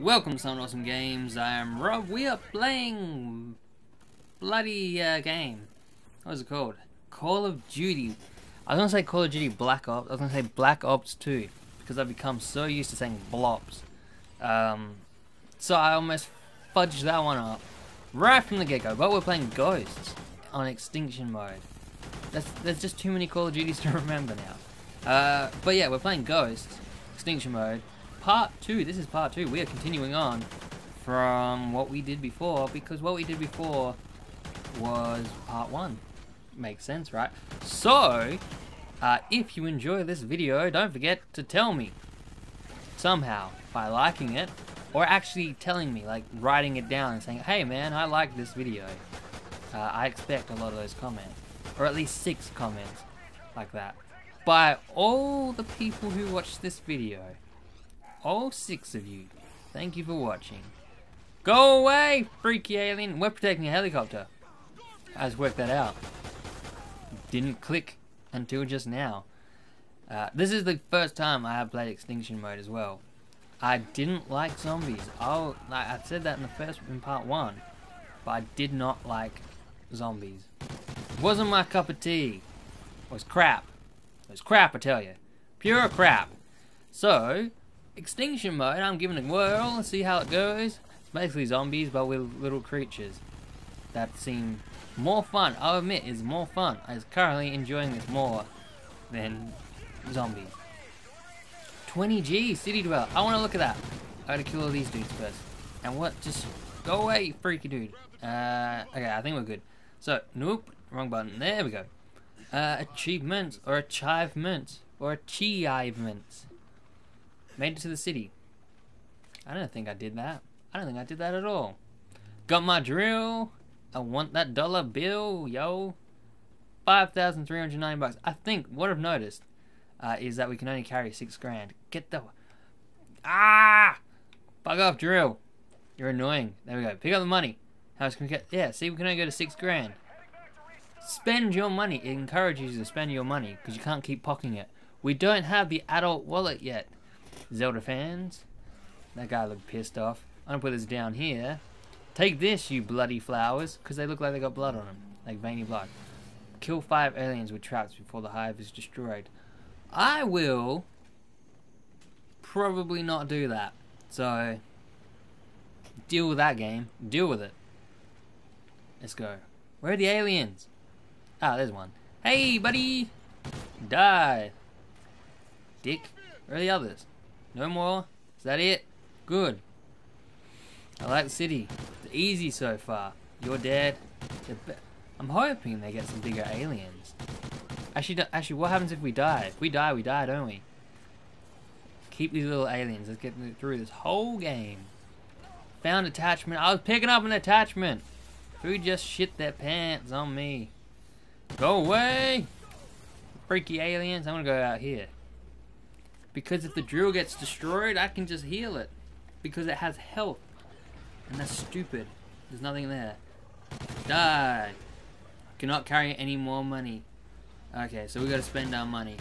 Welcome to Some Awesome Games. I am Rob. We are playing bloody game. What is it called? Call of Duty. I was gonna say Call of Duty Black Ops. I was gonna say Black Ops 2 because I've become so used to saying Blops. So I almost fudged that one up right from the get-go. But we're playing Ghosts on Extinction Mode. There's just too many Call of Duties to remember now. But yeah, we're playing Ghosts Extinction Mode. Part 2, this is part 2, we are continuing on from what we did before, because what we did before was part 1. Makes sense, right? So, if you enjoy this video, don't forget to tell me, somehow, by liking it, or actually telling me, like writing it down and saying, hey man, I like this video. I expect a lot of those comments, or at least 6 comments like that, by all the people who watch this video. All 6 of you, thank you for watching. Go away, freaky alien. We're protecting a helicopter. I just worked that out. Didn't click until just now. This is the first time I have played Extinction Mode as well. I didn't like zombies. I said that in the part one, but I did not like zombies. It wasn't my cup of tea. It was crap. It was crap, I tell you. Pure crap. So, Extinction Mode, I'm giving it a whirl and see how it goes. It's basically zombies, but with little creatures. That seemed more fun. I'll admit, it's more fun. I was currently enjoying this more than zombies. 20G, City Dweller. I want to look at that. I gotta kill all these dudes first. And what? Just go away, you freaky dude. Okay, I think we're good. So, nope, wrong button. There we go. Achievements, or achievements, or achievements. Made it to the city. I don't think I did that. I don't think I did that at all. Got my drill. I want that dollar bill, yo. 5,309 bucks. I think what I've noticed is that we can only carry 6 grand. Get the... Ah! Bug off, drill. You're annoying. There we go. Pick up the money. How much can we get? Yeah, see, we can only go to 6 grand. Spend your money. It encourages you to spend your money because you can't keep pocketing it. We don't have the adult wallet yet. Zelda fans, that guy looked pissed off. I'm gonna put this down here. Take this, you bloody flowers, because they look like they got blood on them, like veiny blood. Kill 5 aliens with traps before the hive is destroyed. I will probably not do that. So deal with that game. Deal with it. Let's go. Where are the aliens? Ah, there's one. Hey, buddy, die, dick. Where are the others? No more? Is that it? Good. I like the city. It's easy so far. You're dead. I'm hoping they get some bigger aliens. Actually, what happens if we die? If we die, we die, don't we? Keep these little aliens. Let's get through this whole game. Found attachment. I was picking up an attachment. Who just shit their pants on me? Go away! Freaky aliens. I'm gonna go out here. Because if the drill gets destroyed, I can just heal it. Because it has health. And that's stupid. There's nothing there. Die. Cannot carry any more money. Okay, so we gotta spend our money.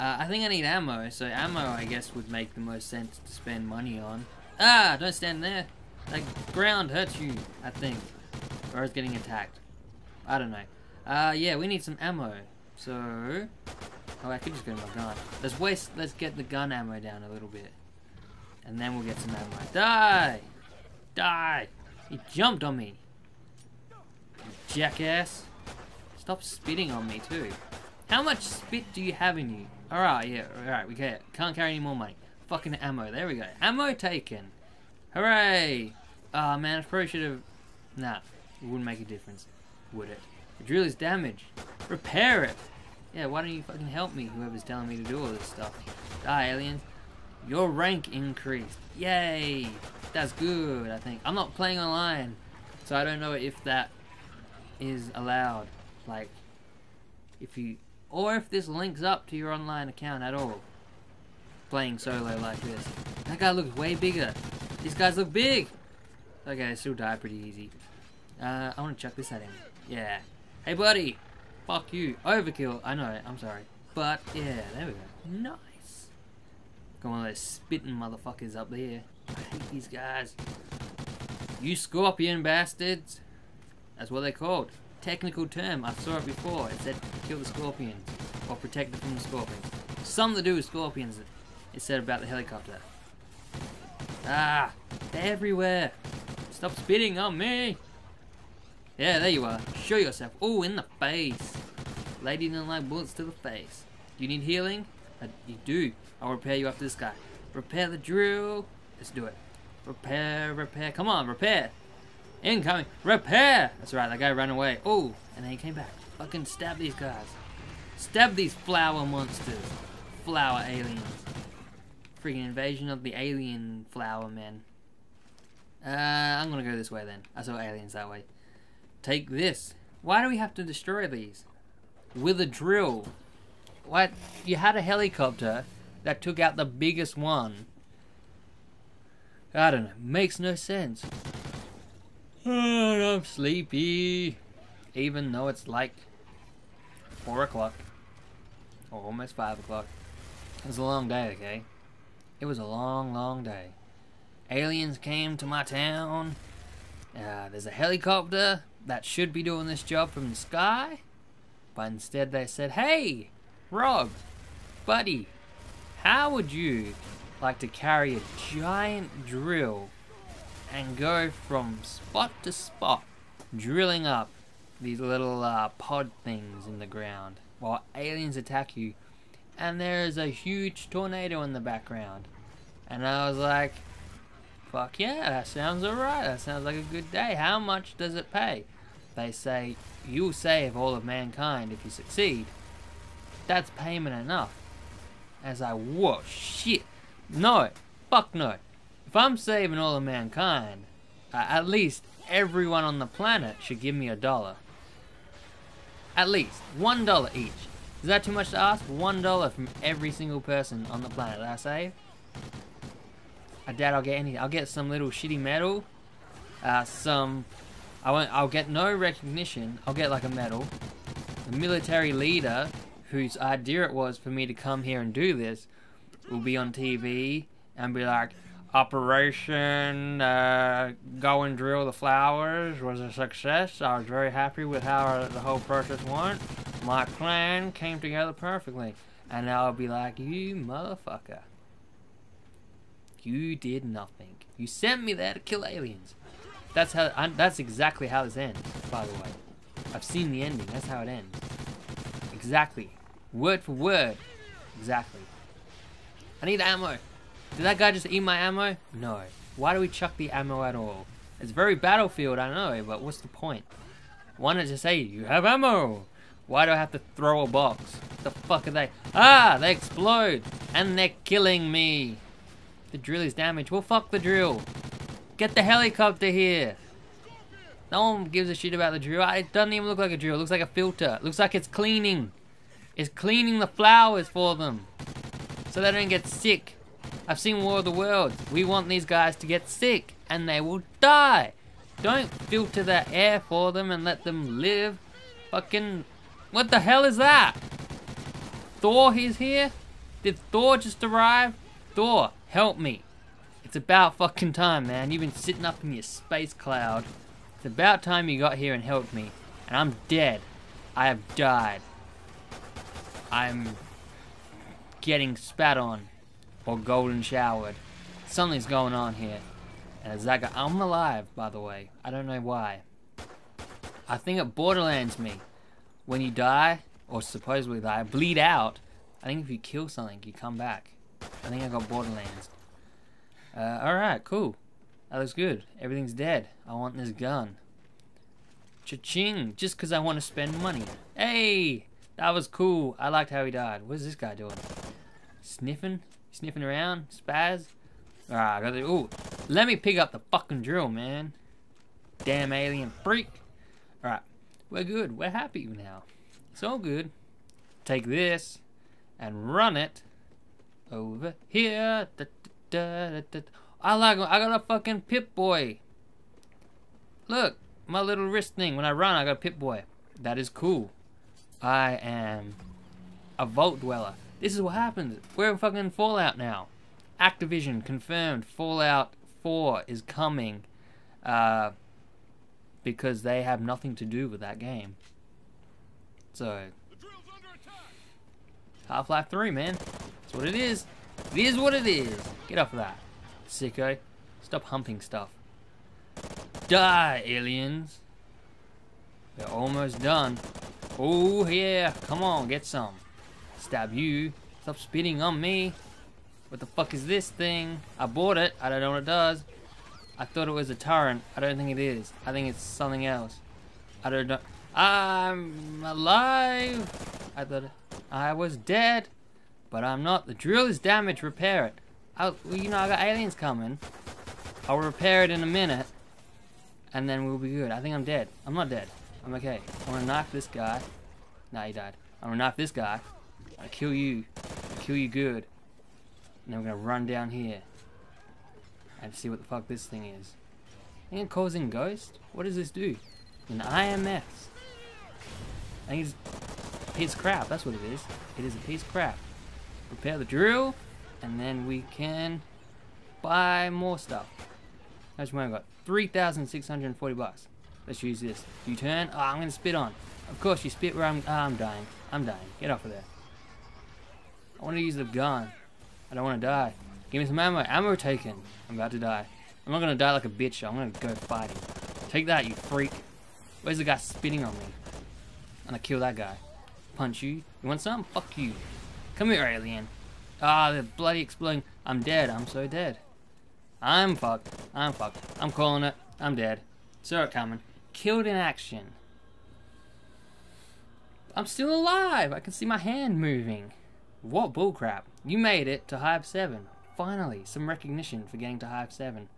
I think I need ammo. So ammo, I guess, would make the most sense to spend money on. Ah, don't stand there. That ground hurts you, I think. Or it's getting attacked. I don't know. Yeah, we need some ammo. So... Oh, I could just go to my gun. Let's get the gun ammo down a little bit. And then we'll get some ammo. Die! Die! He jumped on me. Jackass. Stop spitting on me too. How much spit do you have in you? Alright, yeah, alright, we can't carry any more money. Fucking ammo, there we go. Ammo taken. Hooray! Ah, man, I probably should have... Nah, it wouldn't make a difference, would it? The drill is damaged. Repair it! Yeah, why don't you fucking help me, whoever's telling me to do all this stuff. Die, aliens. Your rank increased. Yay! That's good, I think. I'm not playing online, so I don't know if that is allowed. Like, if you... Or if this links up to your online account at all. Playing solo like this. That guy looks way bigger. These guys look big! Okay, I still die pretty easy. I want to chuck this at him. Yeah. Hey, buddy! Fuck you. Overkill. I know, I'm sorry. But, yeah, there we go. Nice. Got one of those spitting motherfuckers up there. I hate these guys. You scorpion bastards. That's what they're called. Technical term. I saw it before. It said kill the scorpions or protect them from the scorpions. Something to do with scorpions. It said about the helicopter. Ah, they're everywhere. Stop spitting on me. Yeah, there you are. Show yourself. Oh, in the face. Lady didn't like bullets to the face. Do you need healing? You do. I'll repair you after this guy. Repair the drill. Let's do it. Repair, repair. Come on, repair. Incoming. Repair. That's right, that guy ran away. Oh, and then he came back. Fucking stab these guys. Stab these flower monsters. Flower aliens. Freaking invasion of the alien flower men. I'm gonna go this way then. I saw aliens that way. Take this. Why do we have to destroy these? With a drill. What? You had a helicopter that took out the biggest one. I don't know. Makes no sense. Oh, I'm sleepy. Even though it's like 4 o'clock. Or almost 5 o'clock. It was a long day, okay? It was a long, long day. Aliens came to my town. There's a helicopter that should be doing this job from the sky, but instead they said, hey, Rob, buddy, how would you like to carry a giant drill and go from spot to spot, drilling up these little pod things in the ground while aliens attack you, and there is a huge tornado in the background? And I was like, fuck yeah, that sounds alright, that sounds like a good day. How much does it pay? They say, you'll save all of mankind if you succeed. That's payment enough. As I, whoa, shit. No, fuck no. If I'm saving all of mankind, at least everyone on the planet should give me $1. At least, $1 each. Is that too much to ask? $1 from every single person on the planet that I save? I doubt I'll get anything. I'll get some little shitty medal. I'll get no recognition. I'll get like a medal. The military leader, whose idea it was for me to come here and do this, will be on TV and be like, Operation Go and Drill the Flowers was a success. I was very happy with how the whole process went. My plan came together perfectly. And I'll be like, you motherfucker. You did nothing. You sent me there to kill aliens. That's how. That's exactly how this ends, by the way. I've seen the ending. That's how it ends. Exactly. Word for word. Exactly. I need ammo. Did that guy just eat my ammo? No. Why do we chuck the ammo at all? It's very Battlefield, I know, but what's the point? Why not just say, you have ammo? Why do I have to throw a box? What the fuck are they? Ah, they explode. And they're killing me. The drill is damaged. Well, fuck the drill. Get the helicopter here. No one gives a shit about the drill. It doesn't even look like a drill. It looks like a filter. It looks like it's cleaning. It's cleaning the flowers for them. So they don't get sick. I've seen War of the Worlds. We want these guys to get sick. And they will die. Don't filter the air for them and let them live. Fucking... What the hell is that? Thor is here? Did Thor just arrive? Thor. Help me. It's about fucking time, man. You've been sitting up in your space cloud. It's about time you got here and helped me. And I'm dead. I have died. I'm getting spat on. Or golden showered. Something's going on here. And as that guy, I'm alive, by the way. I don't know why. I think it Borderlands me. When you die, or supposedly die, bleed out. I think if you kill something, you come back. I think I got Borderlands. Alright, cool. That looks good. Everything's dead. I want this gun. Cha-ching! Just because I want to spend money. Hey! That was cool. I liked how he died. What is this guy doing? Sniffing? Sniffing around? Spaz? Alright, I got the... Ooh! Let me pick up the fucking drill, man. Damn alien freak! Alright. We're good. We're happy now. It's all good. Take this. And run it. Over here, I like him. I got a fucking Pip Boy. Look, my little wrist thing. When I run, I got a Pip Boy. That is cool. I am a Vault dweller. This is what happens. We're in fucking Fallout now. Activision confirmed Fallout 4 is coming because they have nothing to do with that game. So, Half Life 3, man. That's what it is. It is what it is. Get off of that, sicko. Stop humping stuff. Die, aliens. We're almost done. Oh, yeah. Come on, get some. Stab you. Stop spitting on me. What the fuck is this thing? I bought it. I don't know what it does. I thought it was a torrent. I don't think it is. I think it's something else. I don't know. I'm alive. I thought I was dead, but I'm not. The drill is damaged. Repair it. You know, I got aliens coming. I'll repair it in a minute, and then we'll be good. I think I'm dead. I'm not dead. I'm okay. I'm gonna knife this guy. Nah, he died. I'm gonna knife this guy. I'll kill you. I'll kill you good. And then we're gonna run down here and see what the fuck this thing is. I think it calls in ghosts. What does this do? An IMS. I think it's a piece of crap. That's what it is. It is a piece of crap. Repair the drill, and then we can buy more stuff. How much money I got? 3,640 bucks. Let's use this. You turn. Oh, I'm gonna spit on. Of course, you spit where I'm. Oh, I'm dying. I'm dying. Get off of there. I want to use the gun. I don't want to die. Give me some ammo. Ammo taken. I'm about to die. I'm not gonna die like a bitch. I'm gonna go fighting. Take that, you freak. Where's the guy spitting on me? I'm gonna kill that guy. Punch you. You want some? Fuck you. Come here, alien. Ah, the bloody exploding. I'm dead. I'm so dead. I'm fucked. I'm fucked. I'm calling it. I'm dead. Saw it coming. Killed in action. I'm still alive. I can see my hand moving. What bullcrap. You made it to Hive 7. Finally, some recognition for getting to Hive 7.